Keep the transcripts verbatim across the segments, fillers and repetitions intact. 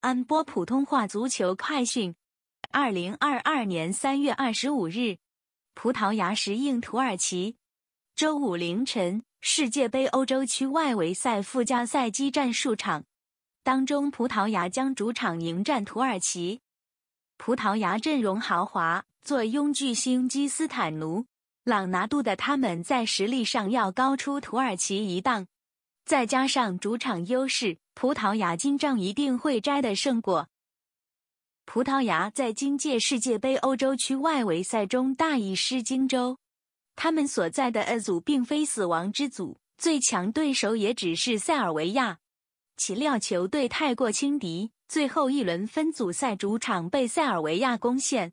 安播普通话足球快讯，二零二二年三月二十五日，葡萄牙石应土耳其。周五凌晨，世界杯欧洲区外围赛附加赛激战数场，当中葡萄牙将主场迎战土耳其。葡萄牙阵容豪华，坐拥巨星基斯坦奴、朗拿度的他们在实力上要高出土耳其一档，再加上主场优势。葡萄牙今仗一定会摘得胜果。葡萄牙在今届世界杯欧洲区外围赛中大意失荆州，他们所在的 A 组并非死亡之组，最强对手也只是塞尔维亚。岂料球队太过轻敌，最后一轮分组赛主场被塞尔维亚攻陷，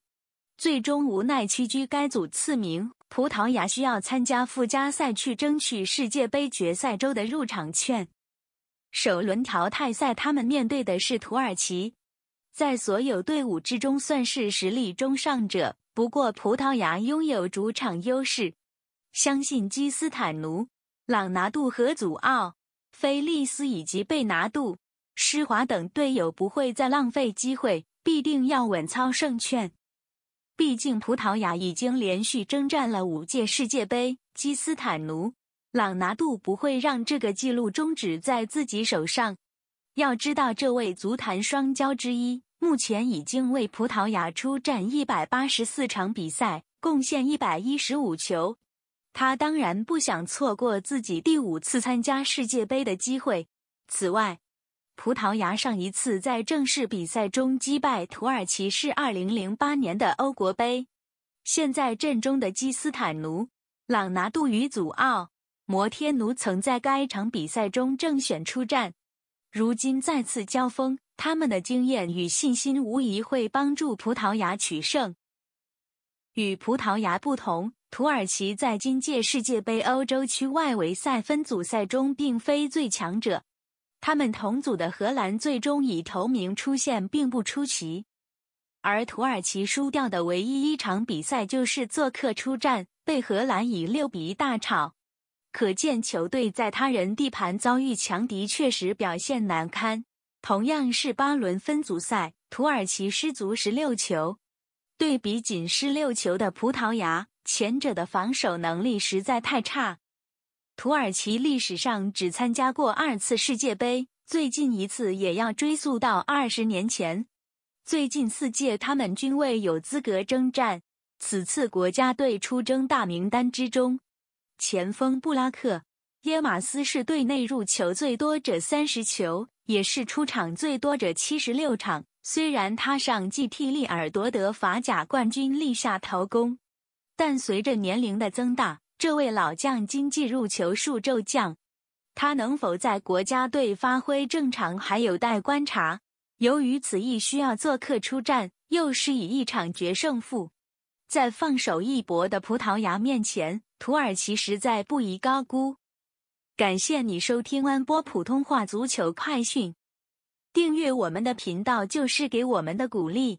最终无奈屈居该组次名。葡萄牙需要参加附加赛去争取世界杯决赛周的入场券。首轮淘汰赛他们面对的是土耳其，在所有队伍之中算是实力中上者，不过葡萄牙拥有主场优势，相信基斯坦奴、朗拿度和祖奥、菲利斯以及贝拿度、施华等队友不会再浪费机会，必定要稳操胜券。毕竟葡萄牙已经连续征战了五届世界杯，基斯坦奴、朗拿度不会让这个纪录终止在自己手上。要知道，这位足坛双骄之一目前已经为葡萄牙出战一百八十四场比赛，贡献一百一十五球。他当然不想错过自己第五次参加世界杯的机会。此外，葡萄牙上一次在正式比赛中击败土耳其是二零零八年的欧国杯。现在阵中的基斯坦奴、朗拿度与祖奥、摩天奴曾在该场比赛中正选出战，如今再次交锋，他们的经验与信心无疑会帮助葡萄牙取胜。与葡萄牙不同，土耳其在今届世界杯欧洲区外围赛分组赛中并非最强者，他们同组的荷兰最终以头名出现并不出奇，而土耳其输掉的唯一一场比赛就是做客出战，被荷兰以六比一大炒。可见球队在他人地盘遭遇强敌确实表现难堪。同样是八轮分组赛，土耳其失足十六球，对比仅失六球的葡萄牙，前者的防守能力实在太差。土耳其历史上只参加过二次世界杯，最近一次也要追溯到二十年前。最近四届他们均未有资格征战，此次国家队出征大名单之中，前锋布拉克·耶马斯是队内入球最多者三十球，也是出场最多者七十六场，虽然他上季替利尔夺得法甲冠军立下头功，但随着年龄的增大，这位老将今季入球数骤降，他能否在国家队发挥正常还有待观察。由于此役需要做客出战，又是以一场决胜负，在放手一搏的葡萄牙面前，土耳其实在不宜高估。感谢你收听安播普通话足球快讯，订阅我们的频道就是给我们的鼓励。